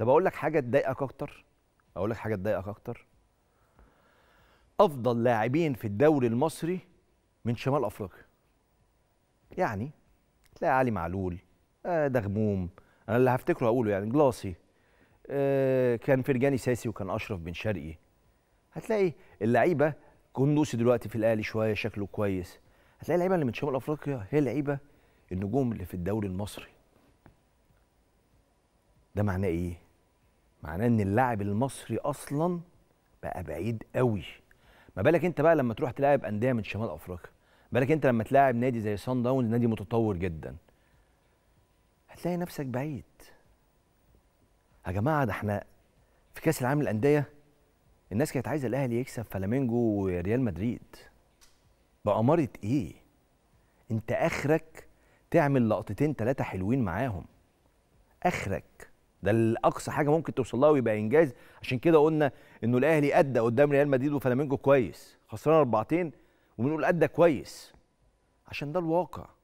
طب اقول لك حاجه تضايقك اكتر، افضل لاعبين في الدوري المصري من شمال افريقيا، يعني تلاقي علي معلول، دغموم، انا اللي هفتكره هقوله يعني، جلاسي، كان فرجاني ساسي وكان اشرف بن شرقي. هتلاقي اللعيبه، كوندوسي دلوقتي في الاهلي شويه شكله كويس. هتلاقي اللعيبه اللي من شمال افريقيا هي اللعيبه النجوم اللي في الدوري المصري. ده معناه ايه؟ معناه ان اللاعب المصري اصلا بقى بعيد قوي. ما بالك انت بقى لما تروح تلاعب انديه من شمال افريقيا، ما بالك انت لما تلاعب نادي زي صن داونز، نادي متطور جدا، هتلاقي نفسك بعيد. يا جماعه ده احنا في كاس العالم للانديه الناس كانت عايزه الاهلي يكسب فلامينجو وريال مدريد. بأمارة ايه؟ انت اخرك تعمل لقطتين ثلاثه حلوين معاهم، اخرك ده الاقصى حاجه ممكن توصل لها ويبقى انجاز. عشان كده قلنا انه الاهلي ادى قدام ريال مدريد وفلامينجو كويس، خسران 4-2 وبنقول ادى كويس عشان ده الواقع.